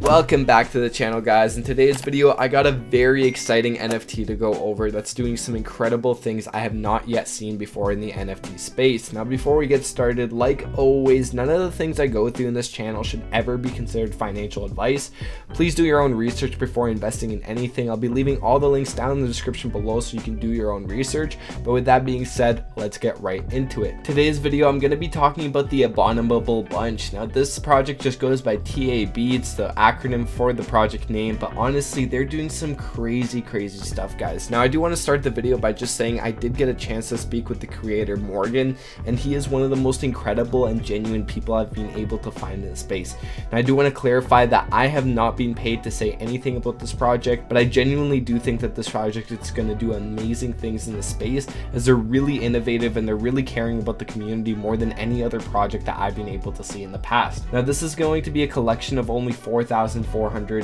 Welcome back to the channel, guys. In today's video, I got a very exciting NFT to go over that's doing some incredible things I have not yet seen before in the NFT space. Now, before we get started, like always, none of the things I go through in this channel should ever be considered financial advice. Please do your own research before investing in anything. I'll be leaving all the links down in the description below so you can do your own research. But with that being said, let's get right into it. Today's video, I'm going to be talking about the Abominable Bunch. Now, this project just goes by TAB. It's the acronym for the project name, but honestly they're doing some crazy stuff, guys. Now I do want to start the video by just saying I did get a chance to speak with the creator Morgan, and he is one of the most incredible and genuine people I've been able to find in the space. Now I do want to clarify that I have not been paid to say anything about this project, but I genuinely do think that this project is going to do amazing things in the space, as they're really innovative and they're really caring about the community more than any other project that I've been able to see in the past. Now this is going to be a collection of only 4,400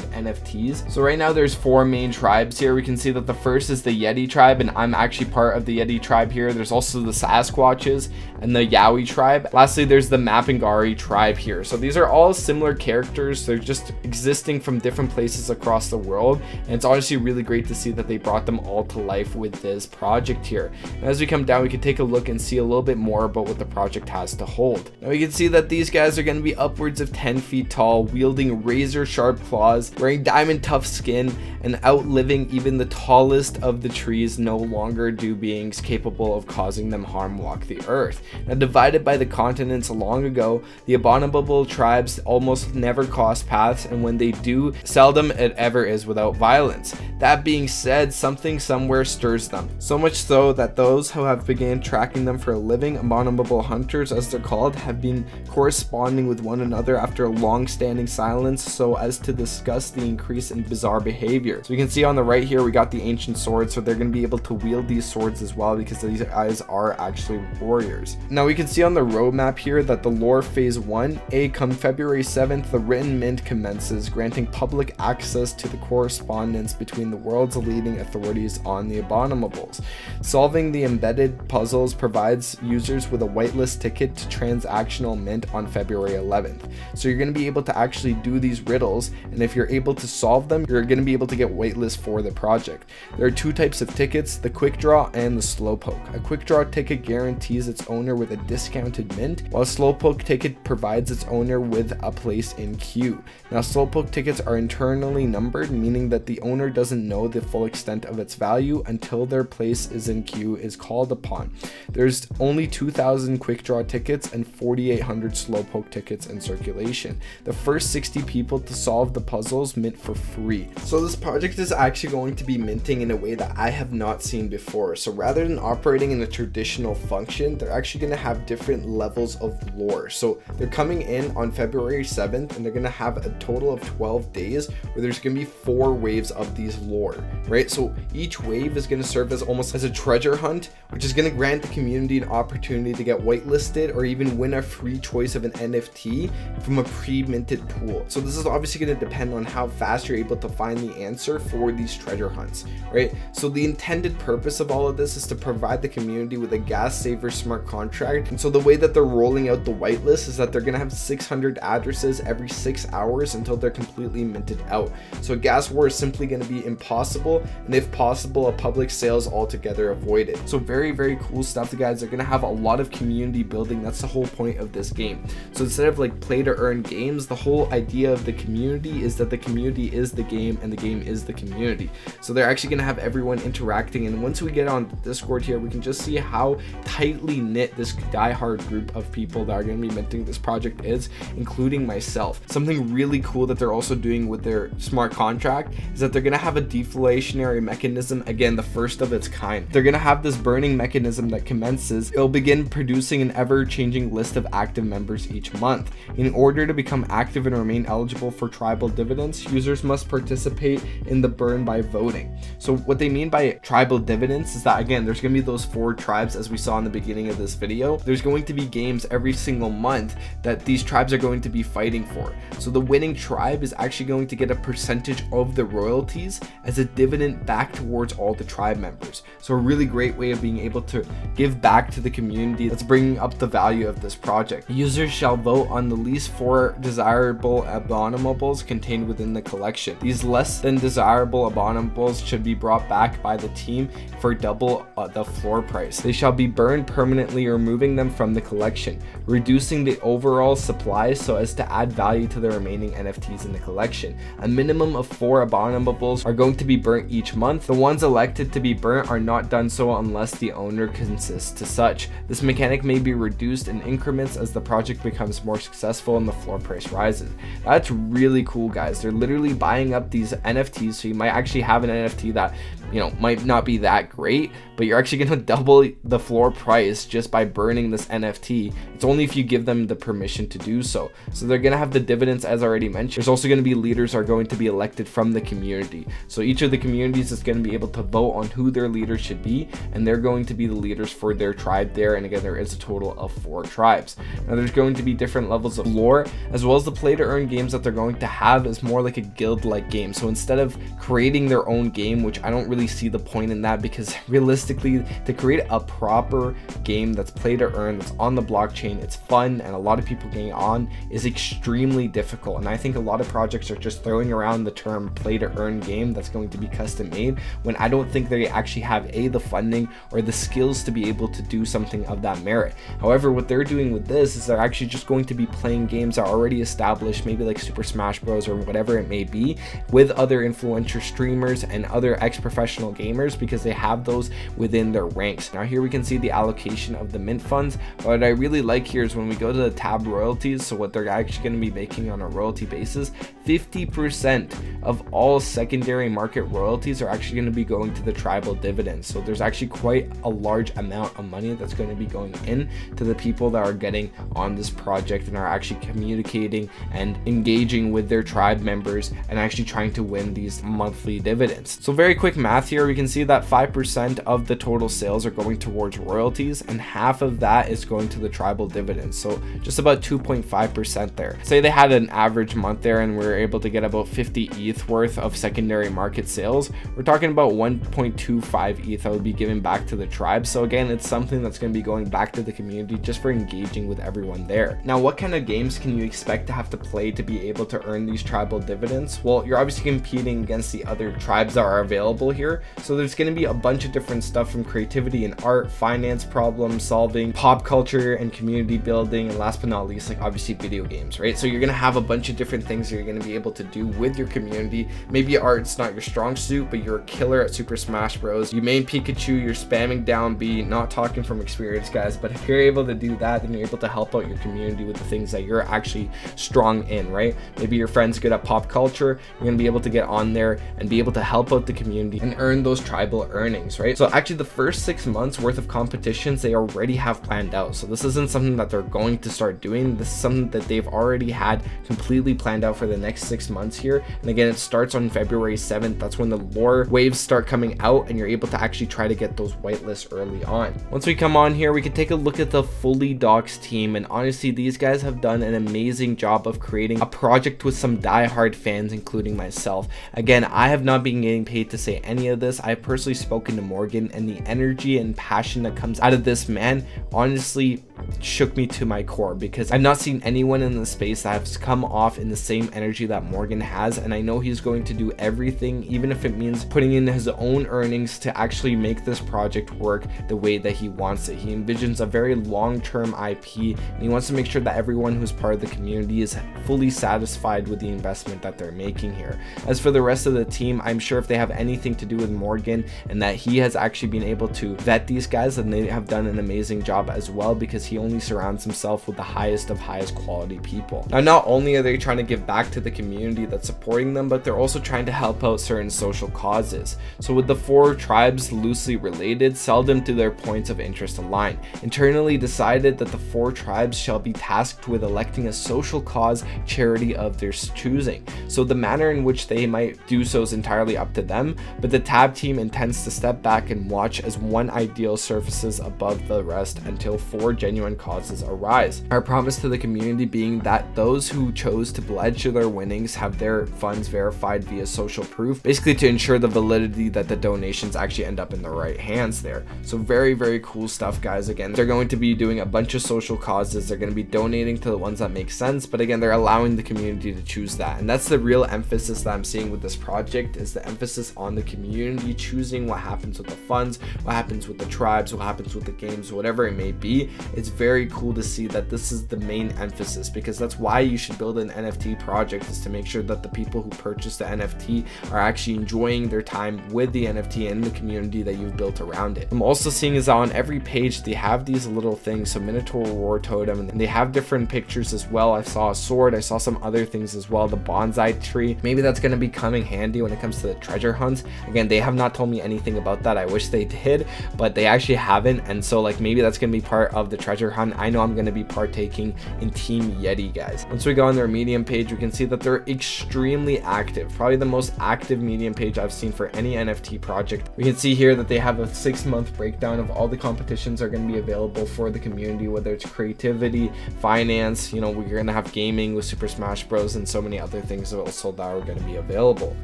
NFTs. So right now there's four main tribes here. We can see that the first is the Yeti tribe, and I'm actually part of the Yeti tribe here. There's also the Sasquatches and the Yowie tribe. Lastly, there's the Mapinguari tribe here. So these are all similar characters. They're just existing from different places across the world, and it's honestly really great to see that they brought them all to life with this project here. And as we come down, we can take a look and see a little bit more about what the project has to hold. Now we can see that these guys are going to be upwards of 10 feet tall, wielding razor sharp claws, wearing diamond tough skin, and outliving even the tallest of the trees. No longer do beings capable of causing them harm walk the earth. Now divided by the continents long ago, the abominable tribes almost never cross paths, and when they do, seldom it ever is without violence. That being said, something somewhere stirs them, so much so that those who have began tracking them for a living, abominable hunters as they're called, have been corresponding with one another after a long-standing silence, so as to discuss the increase in bizarre behavior. So you can see on the right here we got the ancient swords, so they're going to be able to wield these swords as well, because these guys are actually warriors. Now we can see on the roadmap here that the lore phase 1A, come February 7th the written mint commences, granting public access to the correspondence between the world's leading authorities on the abominables. Solving the embedded puzzles provides users with a whitelist ticket to transactional mint on February 11th. So you're going to be able to actually do these riddles, and if you're able to solve them, you're going to be able to get waitlist for the project. There are two types of tickets, the quick draw and the slow poke. A quick draw ticket guarantees its owner with a discounted mint, while a slow poke ticket provides its owner with a place in queue. Now slow poke tickets are internally numbered, meaning that the owner doesn't know the full extent of its value until their place is in queue is called upon. There's only 2,000 quick draw tickets and 4,800 slow poke tickets in circulation. The first 60 people to solve the puzzles mint for free. So this project is actually going to be minting in a way that I have not seen before. So rather than operating in a traditional function, they're actually going to have different levels of lore. So they're coming in on February 7th and they're going to have a total of 12 days where there's going to be 4 waves of these lore, right? So each wave is going to serve as almost as a treasure hunt, which is going to grant the community an opportunity to get whitelisted or even win a free choice of an NFT from a pre-minted pool. So this is obviously going to depend on how fast you're able to find the answer for these treasure hunts, right? So the intended purpose of all of this is to provide the community with a gas saver smart contract. And so the way that they're rolling out the whitelist is that they're going to have 600 addresses every 6 hours until they're completely minted out. So a gas war is simply going to be impossible, and if possible, a public sale is altogether avoided. So very cool stuff, the guys. They're going to have a lot of community building. That's the whole point of this game. So instead of like play to earn games, the whole idea of the community is that the community is the game and the game is the community. So they're actually going to have everyone interacting, and once we get on the Discord here, we can just see how tightly knit this diehard group of people that are going to be minting this project is, including myself. Something really cool that they're also doing with their smart contract is that they're going to have a deflationary mechanism, again the first of its kind. They're going to have this burning mechanism that commences. It'll begin producing an ever-changing list of active members each month. In order to become active and remain eligible for tribal dividends, users must participate in the burn by voting. So what they mean by tribal dividends is that, again, there's going to be those 4 tribes as we saw in the beginning of this video. There's going to be games every single month that these tribes are going to be fighting for. So the winning tribe is actually going to get a percentage of the royalties as a dividend back towards all the tribe members. So a really great way of being able to give back to the community that's bringing up the value of this project. Users shall vote on the least 4 desirable abominable abominables contained within the collection. These less than desirable abominables should be brought back by the team for double the floor price. They shall be burned permanently, removing them from the collection, reducing the overall supply so as to add value to the remaining NFTs in the collection. A minimum of 4 abominables are going to be burnt each month. The ones elected to be burnt are not done so unless the owner consists to such. This mechanic may be reduced in increments as the project becomes more successful and the floor price rises. That's really cool, guys. They're literally buying up these NFTs, so you might actually have an NFT that, you know, might not be that great, but you're actually going to double the floor price just by burning this NFT. It's only if you give them the permission to do so. So they're going to have the dividends, as already mentioned. There's also going to be leaders are going to be elected from the community. So each of the communities is going to be able to vote on who their leader should be, and they're going to be the leaders for their tribe there. And again, there is a total of 4 tribes. Now there's going to be different levels of lore, as well as the play to earn games that they're going to have is more like a guild like game. So instead of creating their own game, which I don't really see the point in that, because realistically, to create a proper game that's play to earn, that's on the blockchain, it's fun and a lot of people getting on, is extremely difficult. And I think a lot of projects are just throwing around the term play to earn game that's going to be custom made, when I don't think they actually have the funding or the skills to be able to do something of that merit. However, what they're doing with this is they're actually just going to be playing games that are already established, maybe like Super Smash Bros or whatever it may be, with other influential streamers and other ex-professional gamers, because they have those within their ranks. Now here we can see the allocation of the mint funds. What I really like here is when we go to the tab royalties, so what they're actually going to be making on a royalty basis, 50% of all secondary market royalties are actually going to be going to the tribal dividends. So there's actually quite a large amount of money that's going to be going in to the people that are getting on this project and are actually communicating and engaging with their tribe members and actually trying to win these monthly dividends. So very quick math here, we can see that 5% of the total sales are going towards royalties and half of that is going to the tribal dividends. So just about 2.5% there. Say they had an average month there and we're able to get about 50 ETH worth of secondary market sales. We're talking about 1.25 ETH that would be given back to the tribe. So again, it's something that's going to be going back to the community just for engaging with everyone there. Now, what kind of games can you expect to have to play to be able to earn these tribal dividends? Well, you're obviously competing against the other tribes that are available here. So there's going to be a bunch of different stuff from creativity and art, finance, problem solving, pop culture and community building, and last but not least, like obviously video games, right? So you're going to have a bunch of different things that you're going to be able to do with your community. Maybe art's not your strong suit, but you're a killer at Super Smash Bros. You main Pikachu, you're spamming down B, not talking from experience, guys, but if you're able to do that, then you're able to help out your community with the things that you're actually strong in, right? Maybe your friend's good at pop culture, you're gonna be able to get on there and be able to help out the community and earn those tribal earnings, right? So actually the first 6 months worth of competitions they already have planned out. So this isn't something that they're going to start doing. This is something that they've already had completely planned out for the next 6 months here. And again, it starts on February 7th. That's when the lore waves start coming out and you're able to actually try to get those whitelists early on. Once we come on here, we can take a look at the fully docs team, and honestly these guys have done an amazing job of creating a project with some die-hard fans, including myself. Again, I have not been getting paid to say any of this. I've personally spoken to Morgan, and the energy and passion that comes out of this man honestly shook me to my core, because I've not seen anyone in the space that has come off in the same energy that Morgan has, and I know he's going to do everything, even if it means putting in his own earnings, to actually make this project work the way that he wants it. He envisions a very long-term IP, and he wants to make sure that everyone who's part of the community is fully satisfied with the investment that they're making here. As for the rest of the team, I'm sure if they have anything to do with Morgan and that he has actually been able to vet these guys, then they have done an amazing job as well, because he only surrounds himself with the highest of highest quality people. Now, not only are they trying to give back to the community that's supporting them, but they're also trying to help out certain social causes. So with the 4 tribes loosely related, sell them to their points of interest align. Internally decided that the 4 tribes shall be tasked with electing a social cause charity of their choosing. So the manner in which they might do so is entirely up to them, but the TAB team intends to step back and watch as one ideal surfaces above the rest until 4 genuine genuine causes arise. Our promise to the community being that those who chose to pledge their winnings have their funds verified via social proof, basically to ensure the validity that the donations actually end up in the right hands there. So very, very cool stuff, guys. Again, they're going to be doing a bunch of social causes. They're going to be donating to the ones that make sense, but again, they're allowing the community to choose that. And that's the real emphasis that I'm seeing with this project, is the emphasis on the community choosing what happens with the funds, what happens with the tribes, what happens with the games, whatever it may be. It's very cool to see that this is the main emphasis, because that's why you should build an NFT project, is to make sure that the people who purchase the NFT are actually enjoying their time with the NFT and the community that you've built around it. I'm also seeing is that on every page they have these little things, so Minotaur Roar Totem, and they have different pictures as well. I saw a sword, I saw some other things as well, the bonsai tree. Maybe that's going to be coming handy when it comes to the treasure hunts. Again, they have not told me anything about that. I wish they did, but they actually haven't, and so like maybe that's going to be part of the treasure hunt. I know I'm going to be partaking in Team Yeti, guys. Once we go on their Medium page, we can see that they're extremely active, probably the most active Medium page I've seen for any NFT project. We can see here that they have a 6-month breakdown of all the competitions are going to be available for the community, whether it's creativity, finance, you know, we're going to have gaming with Super Smash Bros and so many other things also that are going to be available.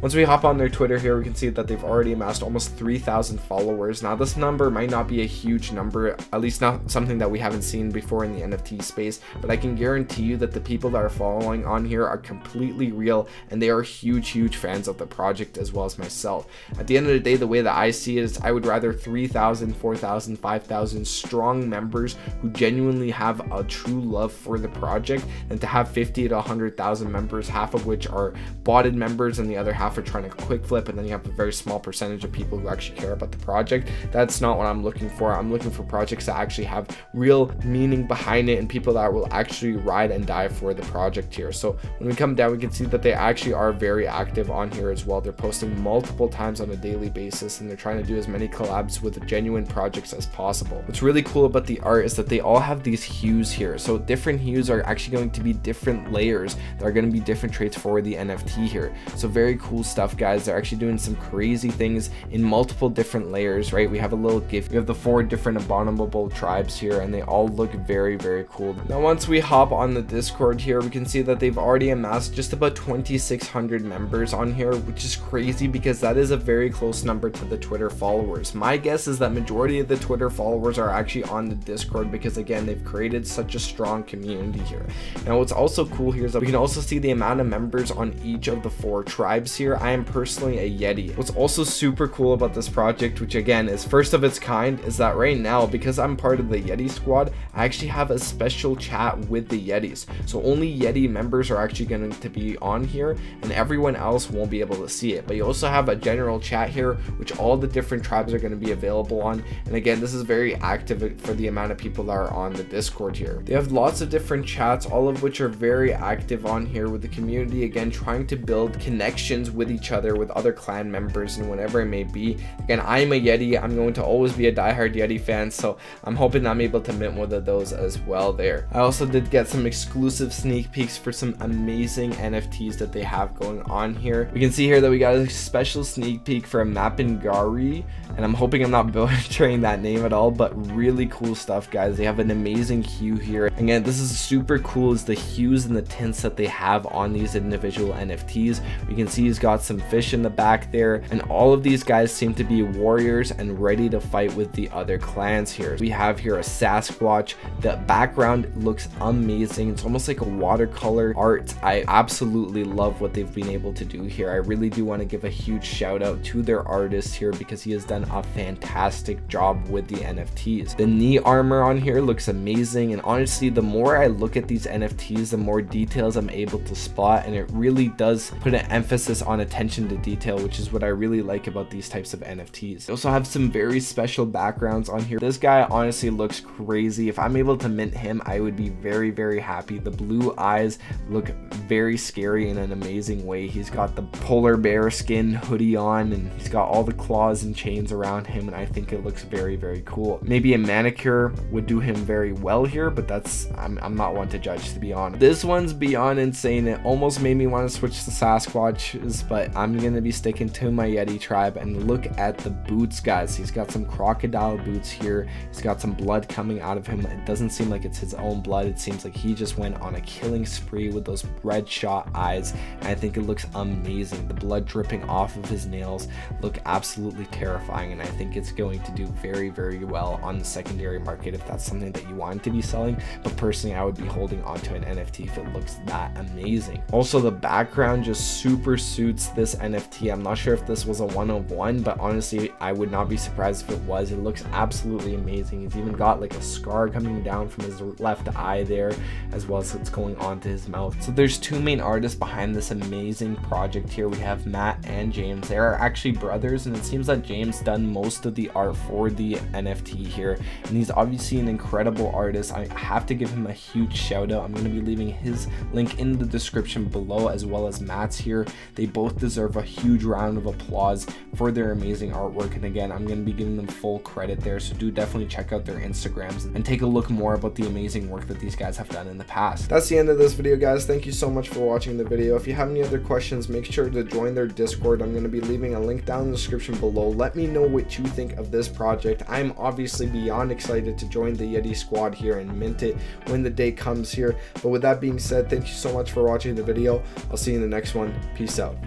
Once we hop on their Twitter here, we can see that they've already amassed almost 3,000 followers. Now this number might not be a huge number, at least not something that we haven't seen before in the NFT space, but I can guarantee you that the people that are following on here are completely real, and they are huge, huge fans of the project as well as myself. At the end of the day, the way that I see it is I would rather 3,000, 4,000, 5,000 strong members who genuinely have a true love for the project than to have 50 to 100,000 members, half of which are botted members and the other half are trying to quick flip, and then you have a very small percentage of people who actually care about the project. That's not what I'm looking for. I'm looking for projects that actually have real meaning behind it and people that will actually ride and die for the project here. So when we come down, we can see that they actually are very active on here as well. They're posting multiple times on a daily basis, and they're trying to do as many collabs with genuine projects as possible. What's really cool about the art is that they all have these hues here. So different hues are actually going to be different layers. There are going to be different traits for the NFT here. So very cool stuff, guys. They're actually doing some crazy things in multiple different layers, right? We have a little gift. We have the 4 different abominable tribes here, and they all look very, very cool. Now, once we hop on the Discord here, we can see that they've already amassed just about 2,600 members on here, which is crazy because that is a very close number to the Twitter followers. My guess is that majority of the Twitter followers are actually on the Discord because, again, they've created such a strong community here. Now, what's also cool here is that we can also see the amount of members on each of the 4 tribes here. I am personally a Yeti. What's also super cool about this project, which again is first of its kind, is that right now, because I'm part of the Yeti squad, I actually have a special chat with the Yetis. So only Yeti members are actually going to be on here, and everyone else won't be able to see it. But you also have a general chat here, which all the different tribes are going to be available on. And again, this is very active for the amount of people that are on the Discord here. They have lots of different chats, all of which are very active on here, with the community again trying to build connections with each other, with other clan members and whatever it may be. Again, I'm a Yeti. I'm going to always be a diehard Yeti fan, so I'm hoping I'm able to mint one of those as well there. I also did get some exclusive sneak peeks for some amazing NFTs that they have going on here. We can see here that we got a special sneak peek for a Mapinguari, and I'm hoping I'm not butchering that name at all, but really cool stuff, guys. They have an amazing hue here. Again, this is super cool, is the hues and the tints that they have on these individual NFTs. We can see he's got some fish in the back there, and all of these guys seem to be warriors and ready to fight with the other clans here. We have here a Sasquatch. The background looks amazing. It's almost like a watercolor art. I absolutely love what they've been able to do here. I really do want to give a huge shout out to their artist here because he has done a fantastic job with the NFTs. The knee armor on here looks amazing, and honestly, the more I look at these NFTs, the more details I'm able to spot, and it really does put an emphasis on attention to detail, which is what I really like about these types of NFTs. They also have some very special backgrounds on here. This guy honestly looks crazy. If I'm able to mint him, I would be very, very happy. The blue eyes look very scary in an amazing way. He's got the polar bear skin hoodie on, and he's got all the claws and chains around him, and I think it looks very, very cool. Maybe a manicure would do him very well here, but that's, I'm not one to judge, to be honest. This one's beyond insane. It almost made me want to switch to Sasquatches, but I'm gonna be sticking to my Yeti tribe. And look at the boots, guys. He's got some crocodile boots here. He's got some blood coming out out of him. It doesn't seem like it's his own blood. It seems like he just went on a killing spree with those red shot eyes. And I think it looks amazing. The blood dripping off of his nails look absolutely terrifying, and I think it's going to do very, very well on the secondary market if that's something that you want to be selling. But personally, I would be holding onto an NFT if it looks that amazing. Also, the background just super suits this NFT. I'm not sure if this was a one-of-one, but honestly, I would not be surprised if it was. It looks absolutely amazing. He's even got like a scar coming down from his left eye there, as well as it's going onto his mouth. So there's two main artists behind this amazing project here. We have Matt and James. They are actually brothers, and it seems that James done most of the art for the NFT here, and he's obviously an incredible artist. I have to give him a huge shout out. I'm going to be leaving his link in the description below, as well as Matt's here. They both deserve a huge round of applause for their amazing artwork, and again, I'm going to be giving them full credit there, so do definitely check out their Instagrams and take a look more about the amazing work that these guys have done in the past. That's the end of this video, guys. Thank you so much for watching the video. If you have any other questions, make sure to join their Discord. I'm going to be leaving a link down in the description below. Let me know what you think of this project. I'm obviously beyond excited to join the Yeti squad here and mint it when the day comes here. But with that being said, thank you so much for watching the video. I'll see you in the next one. Peace out.